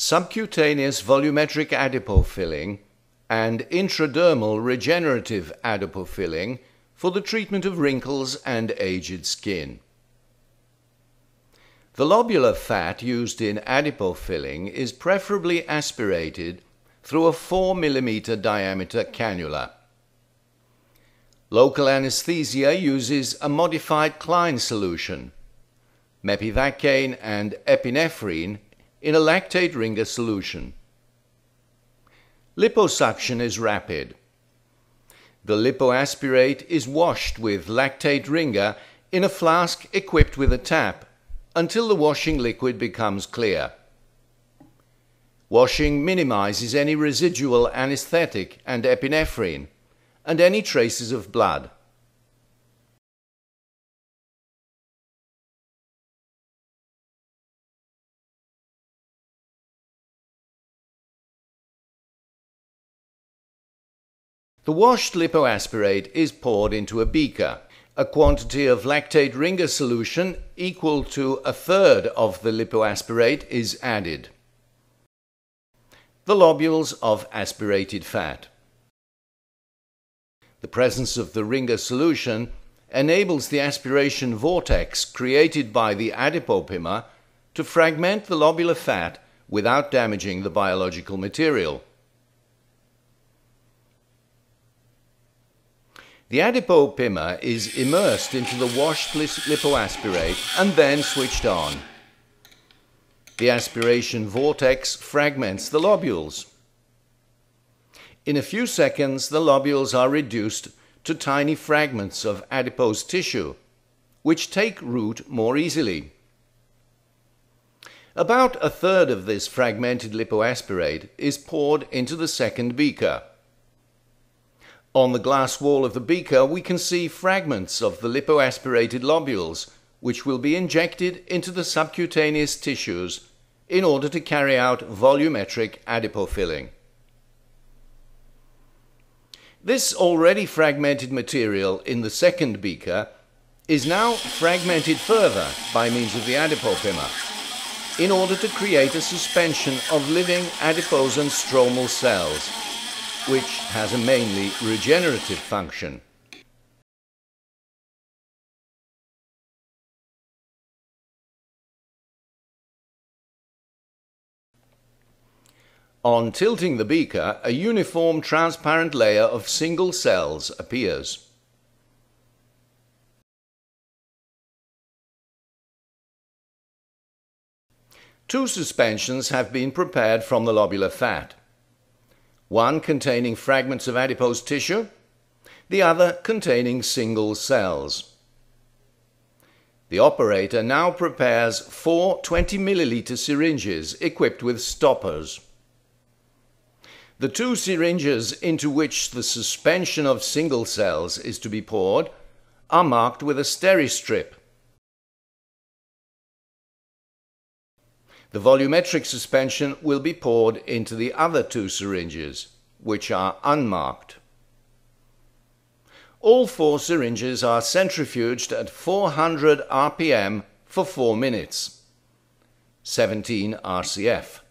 subcutaneous volumetric adipofilling, and intradermal regenerative adipofilling for the treatment of wrinkles and aged skin. The lobular fat used in adipofilling is preferably aspirated through a 4 mm diameter cannula. Local anesthesia uses a modified Klein solution, Mepivacaine and epinephrine in a lactate ringer solution. Liposuction is rapid. The lipoaspirate is washed with lactate ringer in a flask equipped with a tap until the washing liquid becomes clear. Washing minimizes any residual anesthetic and epinephrine and any traces of blood. The washed lipoaspirate is poured into a beaker. A quantity of lactate ringer solution equal to 1/3 of the lipoaspirate is added. The lobules of aspirated fat. The presence of the ringer solution enables the aspiration vortex created by the adipopimer to fragment the lobular fat without damaging the biological material. The adipopimer is immersed into the washed lipoaspirate and then switched on. The aspiration vortex fragments the lobules. In a few seconds, the lobules are reduced to tiny fragments of adipose tissue, which take root more easily. About 1/3 of this fragmented lipoaspirate is poured into the second beaker. On the glass wall of the beaker, we can see fragments of the lipoaspirated lobules, which will be injected into the subcutaneous tissues in order to carry out volumetric adipofilling. This already fragmented material in the second beaker is now fragmented further by means of the adipopimer in order to create a suspension of living adipose and stromal cells, which has a mainly regenerative function. On tilting the beaker, a uniform transparent layer of single cells appears. Two suspensions have been prepared from the lobular fat. One containing fragments of adipose tissue, the other containing single cells. The operator now prepares 4 20 milliliter syringes equipped with stoppers. The two syringes into which the suspension of single cells is to be poured are marked with a steri-strip. The volumetric suspension will be poured into the other two syringes, which are unmarked. All 4 syringes are centrifuged at 400 RPM for 4 minutes, 17 RCF.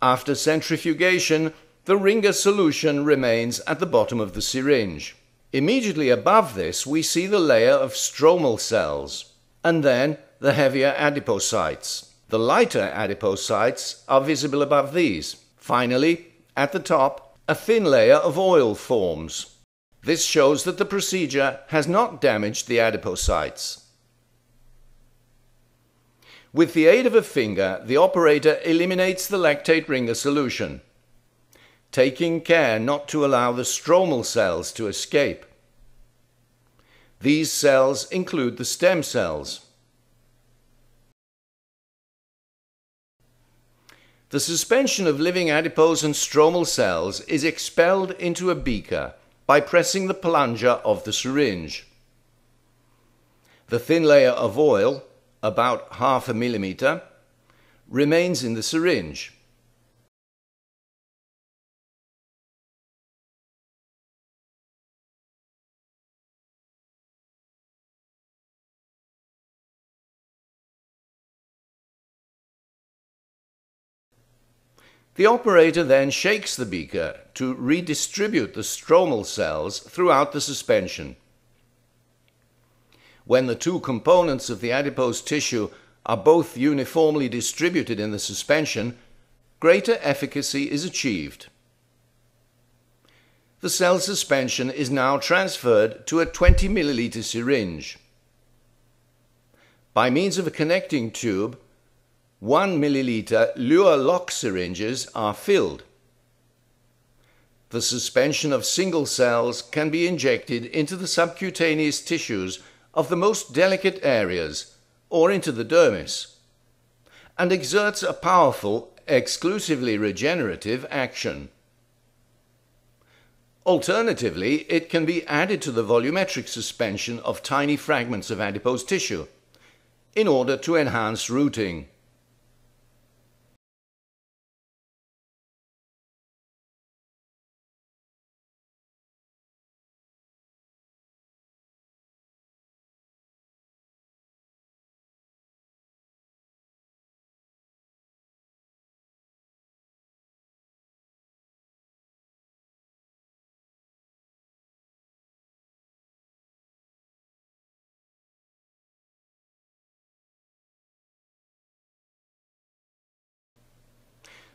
After centrifugation, the ringer solution remains at the bottom of the syringe. Immediately above this, we see the layer of stromal cells, and then the heavier adipocytes. The lighter adipocytes are visible above these. Finally, at the top, a thin layer of oil forms. This shows that the procedure has not damaged the adipocytes. With the aid of a finger, the operator eliminates the lactate ringer solution, taking care not to allow the stromal cells to escape. These cells include the stem cells. The suspension of living adipose and stromal cells is expelled into a beaker by pressing the plunger of the syringe. The thin layer of oil, about 0.5 mm, remains in the syringe. The operator then shakes the beaker to redistribute the stromal cells throughout the suspension. When the two components of the adipose tissue are both uniformly distributed in the suspension, greater efficacy is achieved. The cell suspension is now transferred to a 20 ml syringe. By means of a connecting tube, 1 ml Luer-Lock syringes are filled. The suspension of single cells can be injected into the subcutaneous tissues of the most delicate areas or into the dermis, and exerts a powerful, exclusively regenerative action. Alternatively, it can be added to the volumetric suspension of tiny fragments of adipose tissue in order to enhance routing.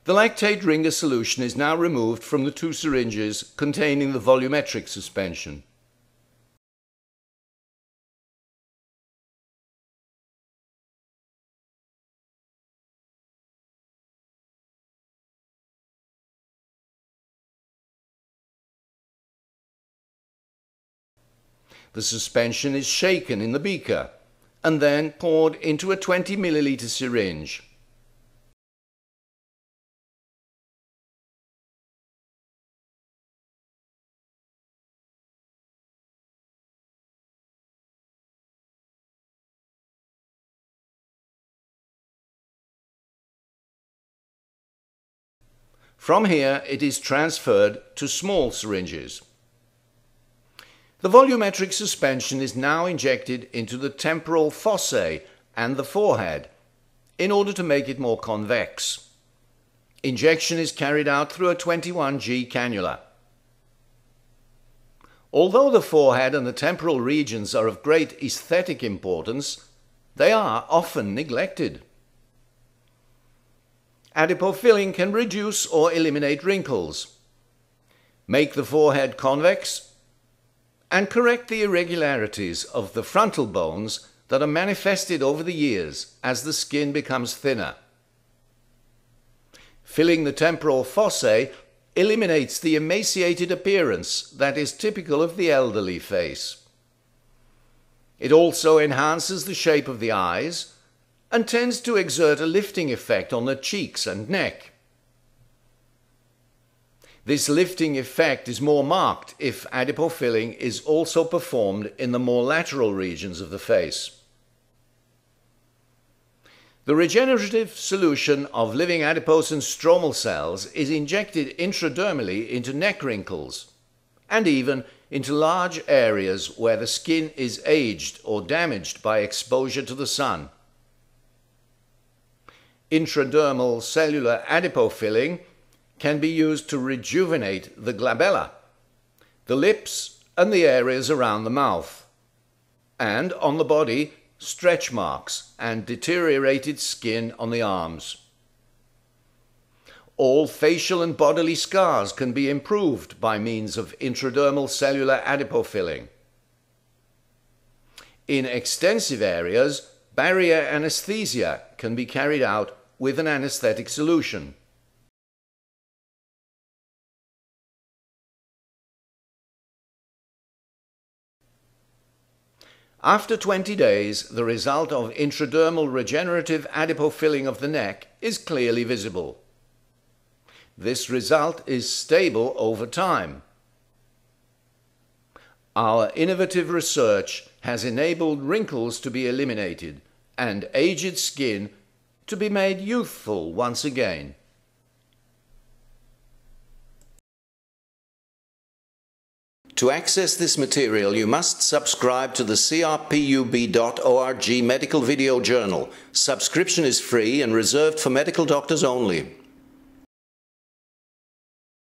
The lactate ringer solution is now removed from the two syringes containing the volumetric suspension. The suspension is shaken in the beaker and then poured into a 20 ml syringe. From here, it is transferred to small syringes. The volumetric suspension is now injected into the temporal fossae and the forehead in order to make it more convex. Injection is carried out through a 21G cannula. Although the forehead and the temporal regions are of great aesthetic importance, they are often neglected. Adipofilling can reduce or eliminate wrinkles, make the forehead convex, and correct the irregularities of the frontal bones that are manifested over the years as the skin becomes thinner. Filling the temporal fossae eliminates the emaciated appearance that is typical of the elderly face. It also enhances the shape of the eyes and tends to exert a lifting effect on the cheeks and neck. This lifting effect is more marked if adipofilling is also performed in the more lateral regions of the face. The regenerative solution of living adipose and stromal cells is injected intradermally into neck wrinkles and even into large areas where the skin is aged or damaged by exposure to the sun. Intradermal cellular adipofilling can be used to rejuvenate the glabella, the lips and the areas around the mouth, and on the body, stretch marks and deteriorated skin on the arms. All facial and bodily scars can be improved by means of intradermal cellular adipofilling. In extensive areas, barrier anesthesia can be carried out with an anesthetic solution. After 20 days, the result of intradermal regenerative adipofilling of the neck is clearly visible. This result is stable over time. Our innovative research has enabled wrinkles to be eliminated and aged skin to be made youthful once again. To access this material, you must subscribe to the CRPUB.org medical video journal. Subscription is free and reserved for medical doctors only.